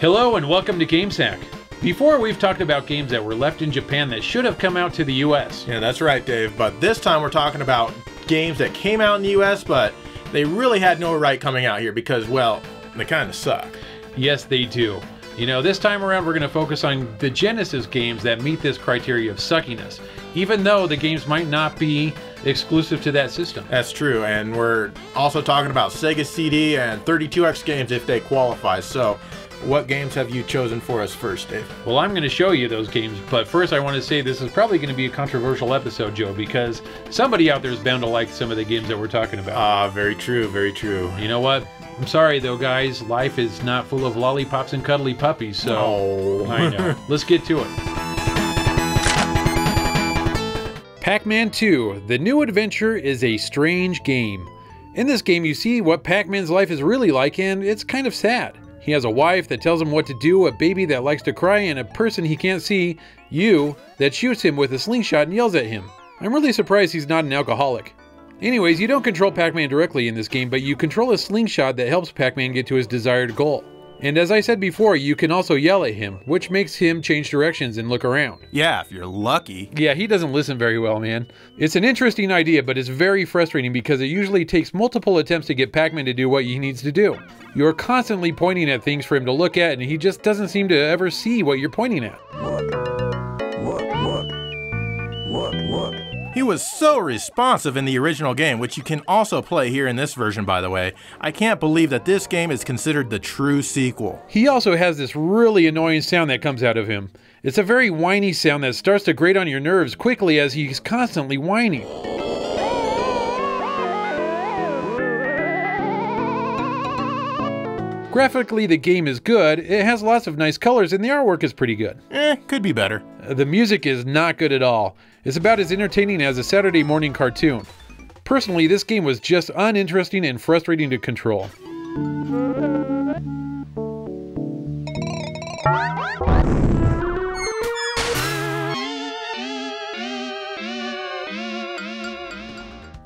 Hello and welcome to GameSack. Before, we've talked about games that were left in Japan that should have come out to the US. Yeah, that's right, Dave, but this time we're talking about games that came out in the US, but they really had no right coming out here because, well, they kind of suck. Yes, they do. You know, this time around we're going to focus on the Genesis games that meet this criteria of suckiness, even though the games might not be exclusive to that system. That's true, and we're also talking about Sega CD and 32X games if they qualify, so what games have you chosen for us first, Dave? Well, I'm going to show you those games, but first I want to say this is probably going to be a controversial episode, Joe, because somebody out there is bound to like some of the games that we're talking about. Ah, very true, very true. You know what? I'm sorry, though, guys. Life is not full of lollipops and cuddly puppies, so... Oh. I know. Let's get to it. Pac-Man 2 the New Adventure is a strange game. In this game, you see what Pac-Man's life is really like, and it's kind of sad. He has a wife that tells him what to do, a baby that likes to cry, and a person he can't see, you, that shoots him with a slingshot and yells at him. I'm really surprised he's not an alcoholic. Anyways, you don't control Pac-Man directly in this game, but you control a slingshot that helps Pac-Man get to his desired goal. And as I said before, you can also yell at him, which makes him change directions and look around. Yeah, if you're lucky. Yeah, he doesn't listen very well, man. It's an interesting idea, but it's very frustrating because it usually takes multiple attempts to get Pac-Man to do what he needs to do. You're constantly pointing at things for him to look at, and he just doesn't seem to ever see what you're pointing at. Look. He was so responsive in the original game, which you can also play here in this version, by the way. I can't believe that this game is considered the true sequel. He also has this really annoying sound that comes out of him. It's a very whiny sound that starts to grate on your nerves quickly as he's constantly whining. Graphically, the game is good, it has lots of nice colors, and the artwork is pretty good. Could be better. The music is not good at all. It's about as entertaining as a Saturday morning cartoon. Personally, this game was just uninteresting and frustrating to control.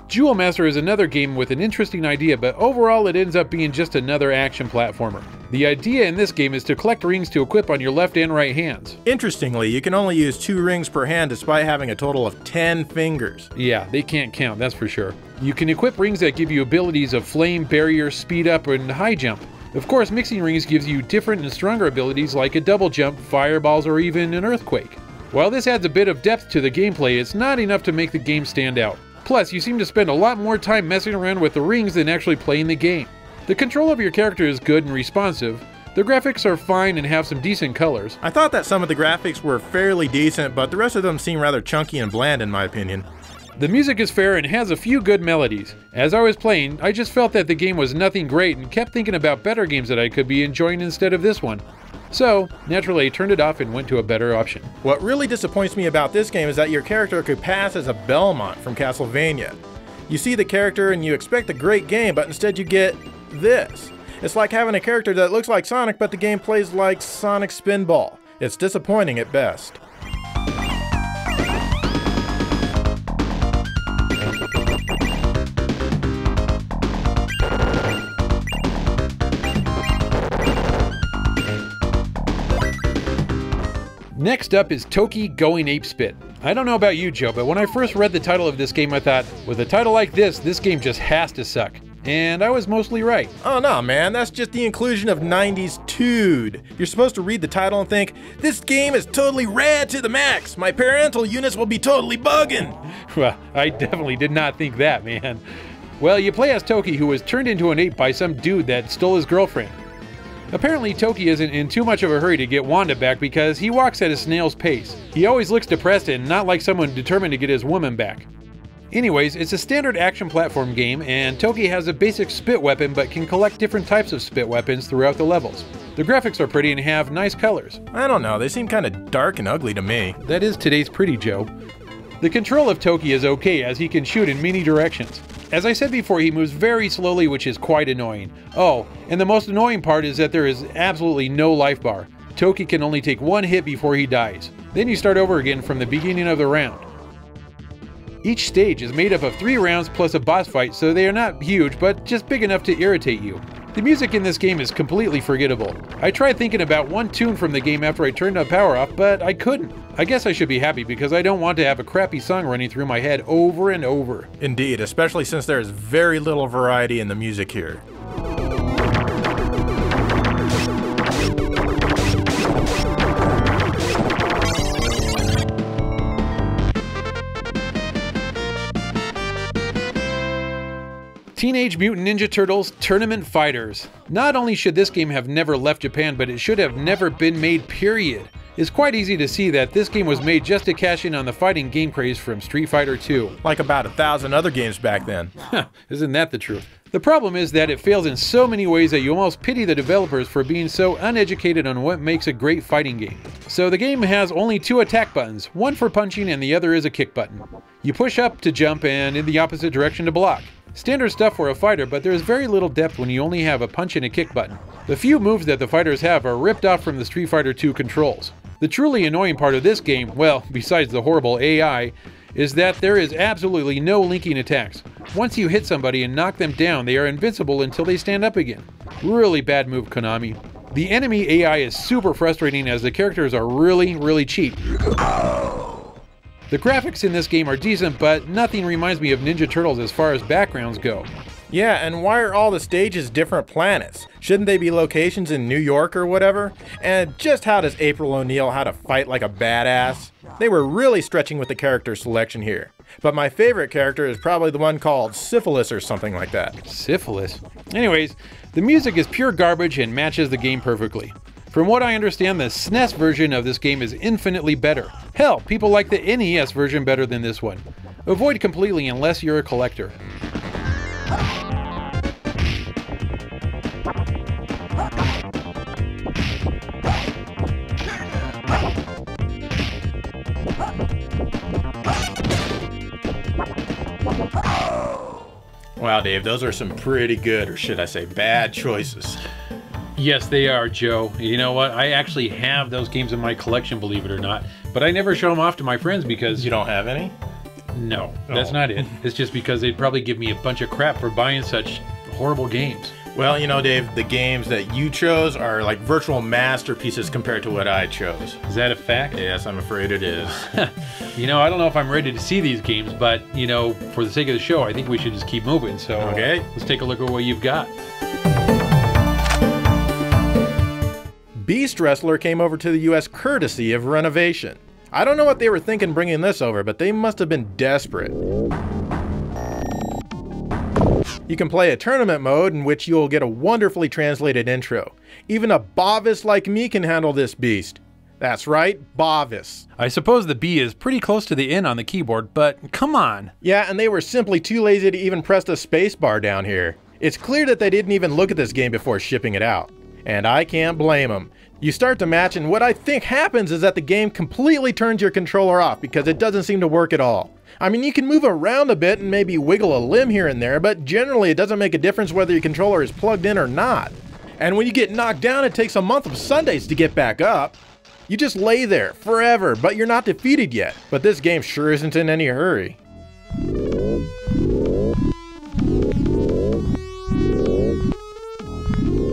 Jewel Master is another game with an interesting idea, but overall it ends up being just another action platformer. The idea in this game is to collect rings to equip on your left and right hands. Interestingly, you can only use 2 rings per hand despite having a total of 10 fingers. Yeah, they can't count, that's for sure. You can equip rings that give you abilities of flame, barrier, speed up, and high jump. Of course, mixing rings gives you different and stronger abilities like a double jump, fireballs, or even an earthquake. While this adds a bit of depth to the gameplay, it's not enough to make the game stand out. Plus, you seem to spend a lot more time messing around with the rings than actually playing the game. The control of your character is good and responsive. The graphics are fine and have some decent colors. I thought that some of the graphics were fairly decent, but the rest of them seem rather chunky and bland in my opinion. The music is fair and has a few good melodies. As I was playing, I just felt that the game was nothing great and kept thinking about better games that I could be enjoying instead of this one. So, naturally, I turned it off and went to a better option. What really disappoints me about this game is that your character could pass as a Belmont from Castlevania. You see the character and you expect a great game, but instead you get this. It's like having a character that looks like Sonic, but the game plays like Sonic Spinball. It's disappointing at best. Next up is Toki Going Ape Spit. I don't know about you, Joe, but when I first read the title of this game, I thought, with a title like this, this game just has to suck. And I was mostly right. Oh no, man, that's just the inclusion of 90s Tood. You're supposed to read the title and think, this game is totally rad to the max. My parental units will be totally bugging. Well, I definitely did not think that, man. Well, you play as Toki, who was turned into an ape by some dude that stole his girlfriend. Apparently, Toki isn't in too much of a hurry to get Wanda back because he walks at a snail's pace. He always looks depressed and not like someone determined to get his woman back. Anyways, it's a standard action platform game, and Toki has a basic spit weapon but can collect different types of spit weapons throughout the levels. The graphics are pretty and have nice colors. I don't know, they seem kind of dark and ugly to me. That is today's pretty, Joe. The control of Toki is okay as he can shoot in many directions. As I said before, he moves very slowly, which is quite annoying. Oh, and the most annoying part is that there is absolutely no life bar. Toki can only take one hit before he dies. Then you start over again from the beginning of the round. Each stage is made up of 3 rounds plus a boss fight, so they are not huge, but just big enough to irritate you. The music in this game is completely forgettable. I tried thinking about one tune from the game after I turned the power off, but I couldn't. I guess I should be happy because I don't want to have a crappy song running through my head over and over. Indeed, especially since there is very little variety in the music here. Teenage Mutant Ninja Turtles Tournament Fighters. Not only should this game have never left Japan, but it should have never been made, period. It's quite easy to see that this game was made just to cash in on the fighting game craze from Street Fighter 2. Like about 1,000 other games back then. Isn't that the truth? The problem is that it fails in so many ways that you almost pity the developers for being so uneducated on what makes a great fighting game. So the game has only 2 attack buttons, one for punching and the other is a kick button. You push up to jump and in the opposite direction to block. Standard stuff for a fighter, but there is very little depth when you only have a punch and a kick button. The few moves that the fighters have are ripped off from the Street Fighter 2 controls. The truly annoying part of this game, well, besides the horrible AI, is that there is absolutely no linking attacks. Once you hit somebody and knock them down, they are invincible until they stand up again. Really bad move, Konami. The enemy AI is super frustrating as the characters are really cheap. The graphics in this game are decent, but nothing reminds me of Ninja Turtles as far as backgrounds go. Yeah, and why are all the stages different planets? Shouldn't they be locations in New York or whatever? And just how does April O'Neil how to fight like a badass? They were really stretching with the character selection here. But my favorite character is probably the one called Syphilis or something like that. Syphilis? Anyways, the music is pure garbage and matches the game perfectly. From what I understand, the SNES version of this game is infinitely better. Hell, people like the NES version better than this one. Avoid completely unless you're a collector. Wow, Dave, those are some pretty good, or should I say bad, choices. Yes, they are, Joe. You know what? I actually have those games in my collection, believe it or not. But I never show them off to my friends because... You don't have any? No, that's not it. It's just because they'd probably give me a bunch of crap for buying such horrible games. Well, you know, Dave, the games that you chose are like virtual masterpieces compared to what I chose. Is that a fact? Yes, I'm afraid it is. You know, I don't know if I'm ready to see these games, but, you know, for the sake of the show, I think we should just keep moving. So okay, let's take a look at what you've got. Beast Wrestler came over to the US courtesy of Renovation. I don't know what they were thinking bringing this over, but they must have been desperate. You can play a tournament mode in which you'll get a wonderfully translated intro. Even a novice like me can handle this beast. That's right, novice. I suppose the B is pretty close to the N on the keyboard, but come on. Yeah, and they were simply too lazy to even press the space bar down here. It's clear that they didn't even look at this game before shipping it out. And I can't blame them. You start the match and what I think happens is that the game completely turns your controller off because it doesn't seem to work at all. I mean, you can move around a bit and maybe wiggle a limb here and there, but generally it doesn't make a difference whether your controller is plugged in or not. And when you get knocked down, it takes a month of Sundays to get back up. You just lay there forever, but you're not defeated yet. But this game sure isn't in any hurry.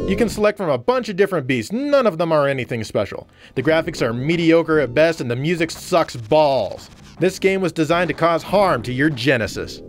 You can select from a bunch of different beasts, none of them are anything special. The graphics are mediocre at best and the music sucks balls. This game was designed to cause harm to your Genesis.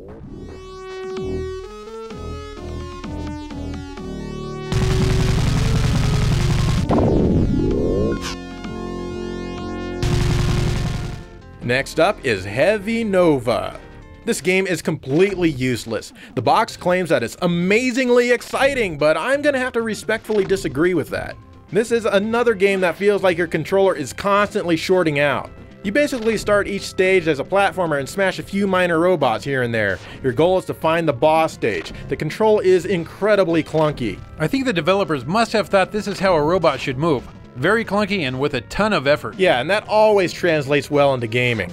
Next up is Heavy Nova. This game is completely useless. The box claims that it's amazingly exciting, but I'm gonna have to respectfully disagree with that. This is another game that feels like your controller is constantly shorting out. You basically start each stage as a platformer and smash a few minor robots here and there. Your goal is to find the boss stage. The control is incredibly clunky. I think the developers must have thought this is how a robot should move. Very clunky and with a ton of effort. Yeah, and that always translates well into gaming.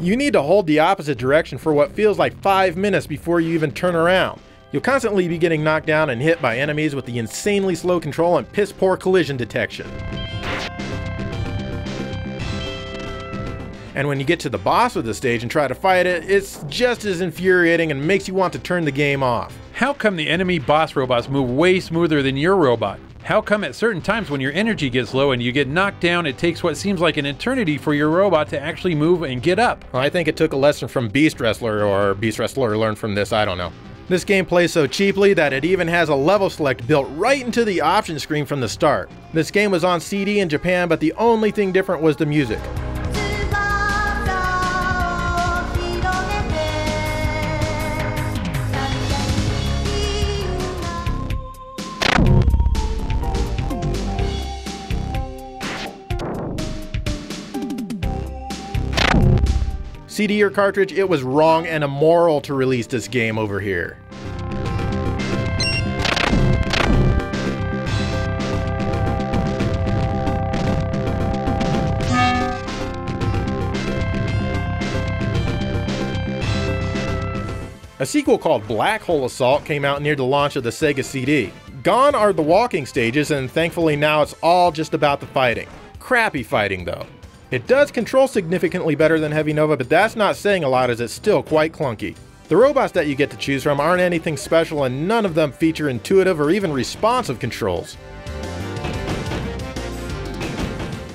You need to hold the opposite direction for what feels like 5 minutes before you even turn around. You'll constantly be getting knocked down and hit by enemies with the insanely slow control and piss-poor collision detection. And when you get to the boss of the stage and try to fight it, it's just as infuriating and makes you want to turn the game off. How come the enemy boss robots move way smoother than your robot? How come at certain times when your energy gets low and you get knocked down, it takes what seems like an eternity for your robot to actually move and get up? Well, I think it took a lesson from Beast Wrestler, or Beast Wrestler learned from this, I don't know. This game plays so cheaply that it even has a level select built right into the option screen from the start. This game was on CD in Japan, but the only thing different was the music. CD or cartridge, it was wrong and immoral to release this game over here. A sequel called Black Hole Assault came out near the launch of the Sega CD. Gone are the walking stages, and thankfully now it's all just about the fighting. Crappy fighting though. It does control significantly better than Heavy Nova, but that's not saying a lot as it's still quite clunky. The robots that you get to choose from aren't anything special, and none of them feature intuitive or even responsive controls.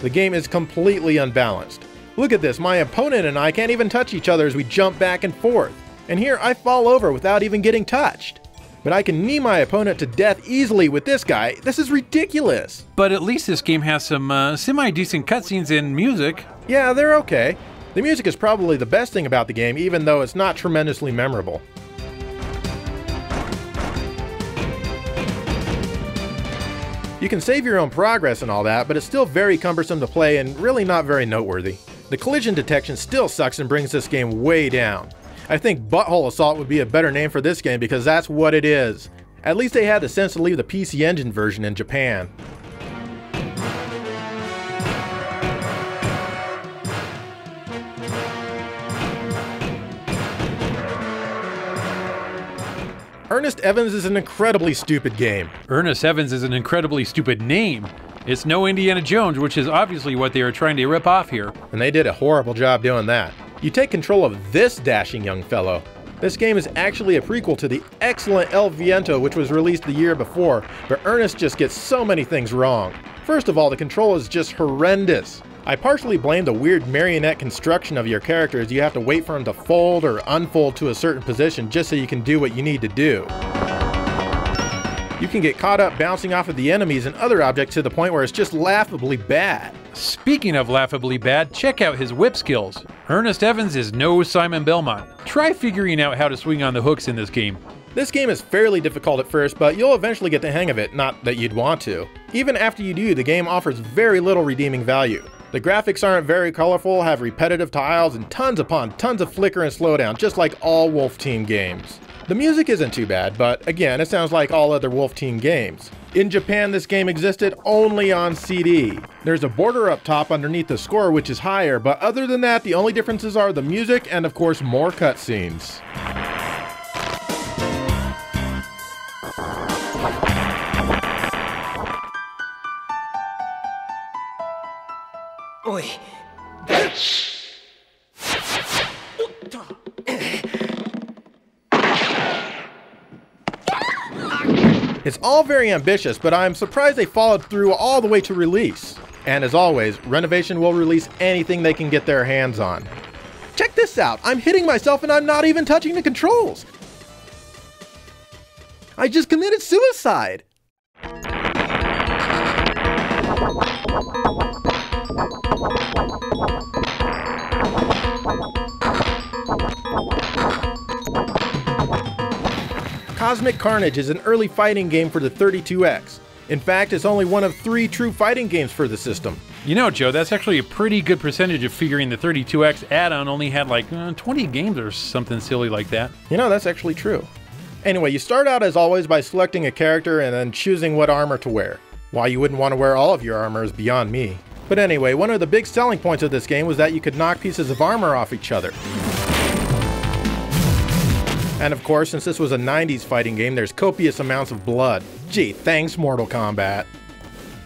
The game is completely unbalanced. Look at this, my opponent and I can't even touch each other as we jump back and forth. And here I fall over without even getting touched. But I can knee my opponent to death easily with this guy. This is ridiculous. But at least this game has some semi-decent cutscenes and music. Yeah, they're okay. The music is probably the best thing about the game, even though it's not tremendously memorable. You can save your own progress and all that, but it's still very cumbersome to play and really not very noteworthy. The collision detection still sucks and brings this game way down. I think Butthole Assault would be a better name for this game because that's what it is. At least they had the sense to leave the PC Engine version in Japan. Earnest Evans is an incredibly stupid game. Earnest Evans is an incredibly stupid name. It's no Indiana Jones, which is obviously what they are trying to rip off here. And they did a horrible job doing that. You take control of this dashing young fellow. This game is actually a prequel to the excellent El Viento, which was released the year before, but Earnest just gets so many things wrong. First of all, the control is just horrendous. I partially blame the weird marionette construction of your character as you have to wait for him to fold or unfold to a certain position just so you can do what you need to do. You can get caught up bouncing off of the enemies and other objects to the point where it's just laughably bad. Speaking of laughably bad, check out his whip skills. Earnest Evans is no Simon Belmont. Try figuring out how to swing on the hooks in this game. This game is fairly difficult at first, but you'll eventually get the hang of it, not that you'd want to. Even after you do, the game offers very little redeeming value. The graphics aren't very colorful, have repetitive tiles, and tons upon tons of flicker and slowdown, just like all Wolf Team games. The music isn't too bad, but again, it sounds like all other Wolf Team games. In Japan, this game existed only on CD. There's a border up top underneath the score, which is higher, but other than that, the only differences are the music and, of course, more cutscenes. Oi. It's all very ambitious, but I'm surprised they followed through all the way to release. And as always, Renovation will release anything they can get their hands on. Check this out! I'm hitting myself and I'm not even touching the controls! I just committed suicide! Cosmic Carnage is an early fighting game for the 32X. In fact, it's only one of 3 true fighting games for the system. You know, Joe, that's actually a pretty good percentage of figuring the 32X add-on only had like 20 games or something silly like that. You know, that's actually true. Anyway, you start out as always by selecting a character and then choosing what armor to wear. Why you wouldn't want to wear all of your armor is beyond me. But anyway, one of the big selling points of this game was that you could knock pieces of armor off each other. And of course, since this was a 90s fighting game, there's copious amounts of blood. Gee, thanks Mortal Kombat.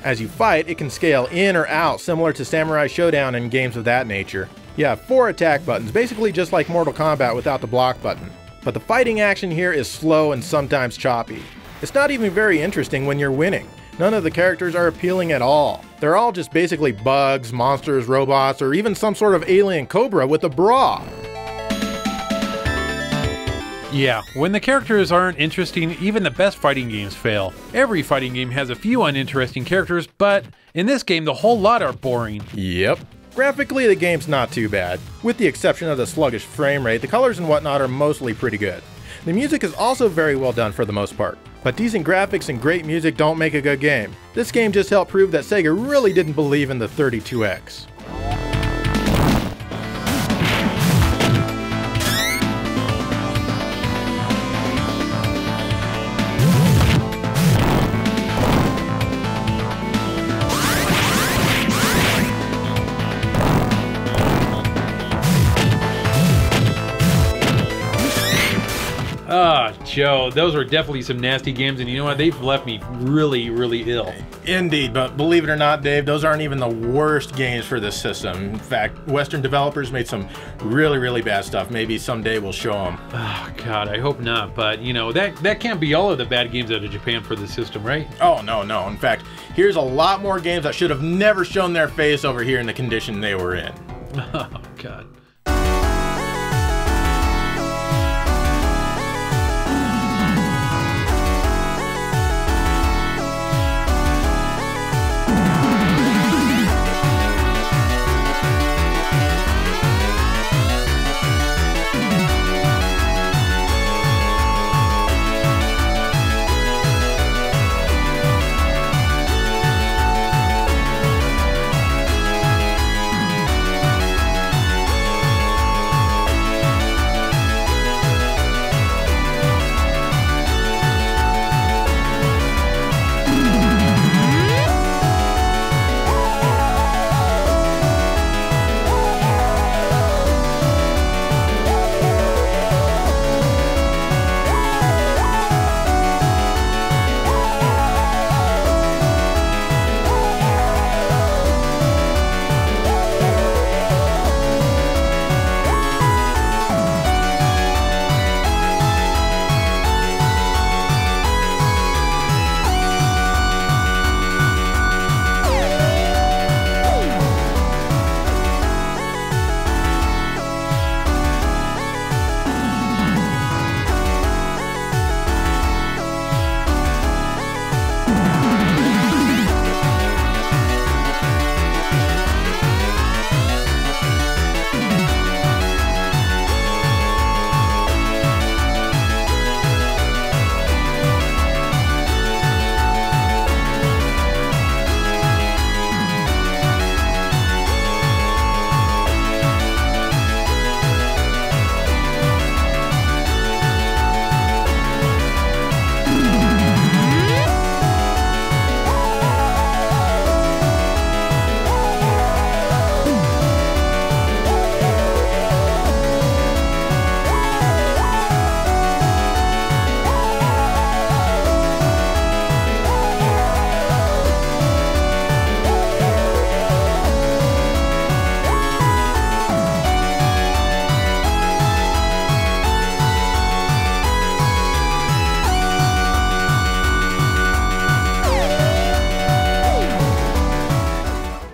As you fight, it can scale in or out, similar to Samurai Showdown and games of that nature. Yeah, 4 attack buttons, basically just like Mortal Kombat without the block button. But the fighting action here is slow and sometimes choppy. It's not even very interesting when you're winning. None of the characters are appealing at all. They're all just basically bugs, monsters, robots, or even some sort of alien cobra with a bra. Yeah, when the characters aren't interesting, even the best fighting games fail. Every fighting game has a few uninteresting characters, but in this game, the whole lot are boring. Yep. Graphically, the game's not too bad. With the exception of the sluggish frame rate, the colors and whatnot are mostly pretty good. The music is also very well done for the most part. But decent graphics and great music don't make a good game. This game just helped prove that Sega really didn't believe in the 32X. Joe, those were definitely some nasty games, and you know what? They've left me really, really ill. Indeed, but believe it or not, Dave, those aren't even the worst games for this system. In fact, Western developers made some really, really bad stuff. Maybe someday we'll show them. Oh, God, I hope not, but, you know, that can't be all of the bad games out of Japan for the system, right? Oh, no, no. In fact, here's a lot more games that should have never shown their face over here in the condition they were in. Oh, God.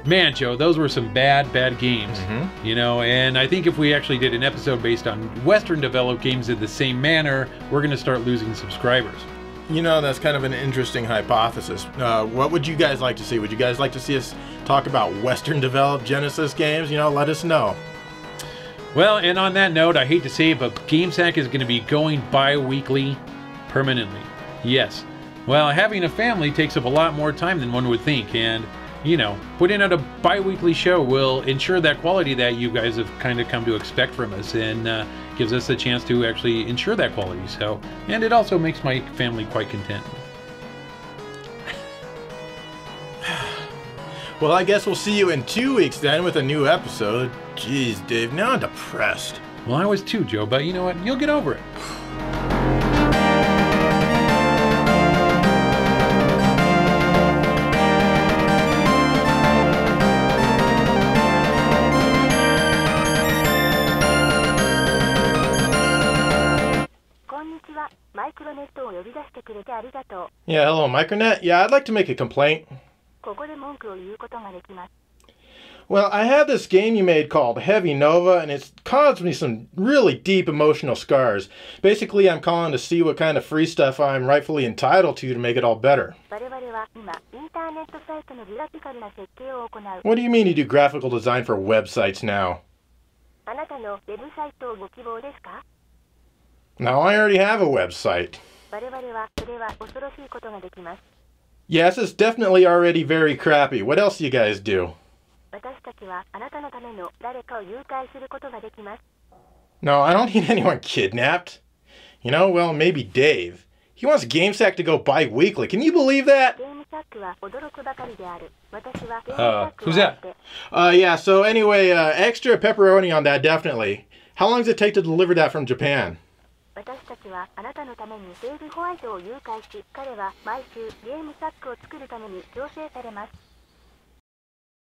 Man, Joe, those were some bad, bad games, you know, and I think if we actually did an episode based on Western-developed games in the same manner, we're going to start losing subscribers. You know, that's kind of an interesting hypothesis. What would you guys like to see? Would you guys like to see us talk about Western-developed Genesis games? You know, let us know. Well, and on that note, I hate to say it, but GameSack is going to be going bi-weekly permanently. Yes. Well, having a family takes up a lot more time than one would think, and... you know, putting out a bi-weekly show will ensure that quality that you guys have kind of come to expect from us, and gives us a chance to actually ensure that quality. So, and it also makes my family quite content. Well, I guess we'll see you in 2 weeks then with a new episode. Jeez, Dave, now I'm depressed. Well, I was too, Joe, but you know what? You'll get over it. Yeah, hello, Micronet. Yeah, I'd like to make a complaint. Well, I had this game you made called Heavy Nova, and it's caused me some really deep emotional scars. Basically, I'm calling to see what kind of free stuff I'm rightfully entitled to make it all better. What do you mean you do graphical design for websites now? Now, I already have a website. Yes, it's definitely already very crappy. What else do you guys do? No, I don't need anyone kidnapped. You know, well, maybe Dave. He wants GameSack to go bi-weekly. Can you believe that? Who's that? Yeah, so anyway, extra pepperoni on that, definitely. How long does it take to deliver that from Japan?